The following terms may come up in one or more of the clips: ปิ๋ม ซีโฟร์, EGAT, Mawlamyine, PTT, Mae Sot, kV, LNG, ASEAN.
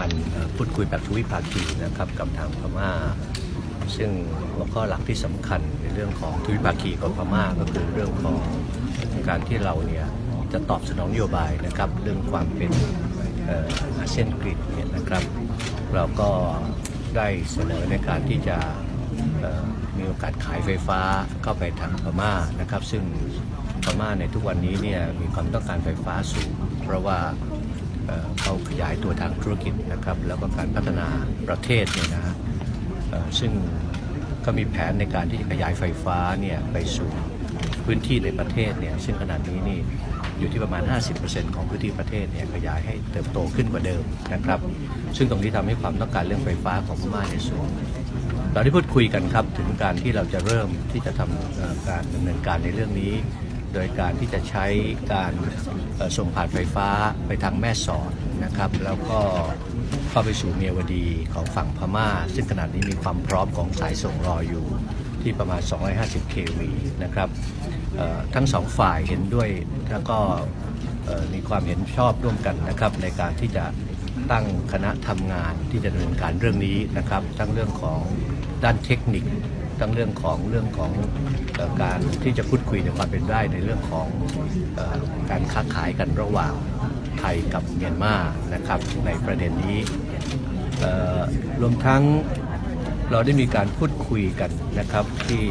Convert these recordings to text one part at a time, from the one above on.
การพูดคุยแบบทวิภาคีนะครับกับทางพม่าซึ่งหัวข้อหลักที่สำคัญในเรื่องของทวิภาคีของพม่าก็คือเรื่องของการที่เราเนี่ยจะตอบสนองนโยบายนะครับเรื่องความเป็นอาเซียนกริดเนี่ยนะครับเราก็ได้เสนอในการที่จะมีโอกาสขายไฟฟ้าเข้าไปทางพม่านะครับซึ่งพม่าในทุกวันนี้เนี่ยมีความต้องการไฟฟ้าสูงเพราะว่าเขาขยายตัวทางธุรกิจนะครับแล้วก็การพัฒนาประเทศเนี่ยนะซึ่งก็มีแผนในการที่จะขยายไฟฟ้าเนี่ยไปสู่พื้นที่ในประเทศเนี่ยซึ่งขนาดนี้นี่อยู่ที่ประมาณ 50% ของพื้นที่ประเทศเนี่ยขยายให้เติบโตขึ้นกว่าเดิมนะครับซึ่งตรงนี้ทำให้ความต้องการเรื่องไฟฟ้าของพม่าเนี่ยสูงเราได้พูดคุยกันครับถึงการที่เราจะเริ่มที่จะทำการดำเนินการในเรื่องนี้โดยการที่จะใช้การส่งผ่านไฟฟ้าไปทางแม่สอดนะครับแล้วก็เข้าไปสู่เมียวดีของฝั่งพม่าซึ่งขนาดนี้มีความพร้อมของสายส่งรออยู่ที่ประมาณ 250 kV นะครับทั้งสองฝ่ายเห็นด้วยแล้วก็มีความเห็นชอบร่วมกันนะครับในการที่จะตั้งคณะทำงานที่จะดำเนินการเรื่องนี้นะครับทั้งเรื่องของด้านเทคนิคทั้งเรื่องของการที่จะพูดคุยในความเป็นได้ในเรื่องของการค้าขายกันระหว่างไทยกับเมียนมานะครับในประเด็นนี้รวมทั้งเราได้มีการพูดคุยกันนะครับที่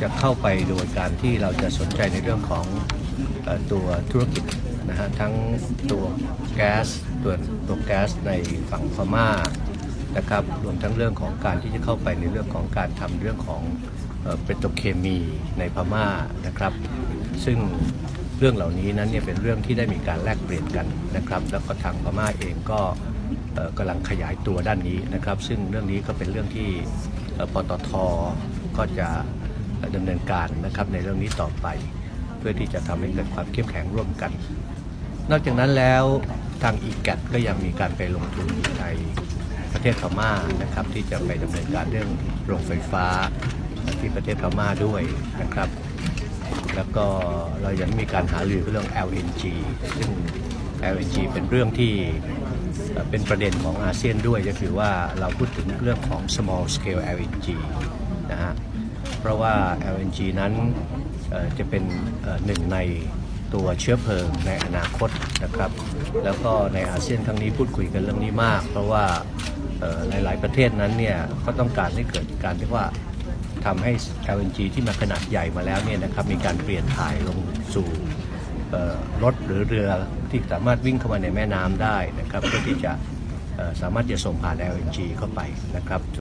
จะเข้าไปโดยการที่เราจะสนใจในเรื่องของตัวธุรกิจนะฮะทั้งตัวแก๊สตัวแก๊สในฝั่งพม่านะครับรวมทั้งเรื่องของการที่จะเข้าไปในเรื่องของการทำเรื่องของเปโตรเคมีในพม่านะครับซึ่งเรื่องเหล่านี้นั้นเนี่ยเป็นเรื่องที่ได้มีการแลกเปลี่ยนกันนะครับแล้วก็ทางพม่าเองก็กำลังขยายตัวด้านนี้นะครับซึ่งเรื่องนี้ก็เป็นเรื่องที่ปตท.ก็จะดำเนินการนะครับในเรื่องนี้ต่อไปเพื่อที่จะทำให้เกิดความเข้มแข็งร่วมกันนอกจากนั้นแล้วทางอีแกตก็ยังมีการไปลงทุนในประเทศพม่านะครับที่จะไปดำเนินการเรื่องโรงไฟฟ้าที่ประเทศพม่าด้วยนะครับแล้วก็เรายังมีการหารือเรื่อง LNG ซึ่ง LNG เป็นเรื่องที่เป็นประเด็นของอาเซียนด้วยก็คือว่าเราพูดถึงเรื่องของ small scale LNG นะฮะเพราะว่า LNG นั้นจะเป็นหนึ่งในตัวเชื้อเพลิงในอนาคตนะครับแล้วก็ในอาเซียนครั้งนี้พูดคุยกันเรื่องนี้มากเพราะว่าหลายๆประเทศนั้นเนี่ยก็ต้องการให้เกิดการที่ว่าทำให้ LNG ที่มาขนาดใหญ่มาแล้วเนี่ยนะครับมีการเปลี่ยนถ่ายลงสู่รถหรือเรือที่สามารถวิ่งเข้ามาในแม่น้ำได้นะครับเพื่อที่จะสามารถจะส่งผ่าน LNG เข้าไปนะครับ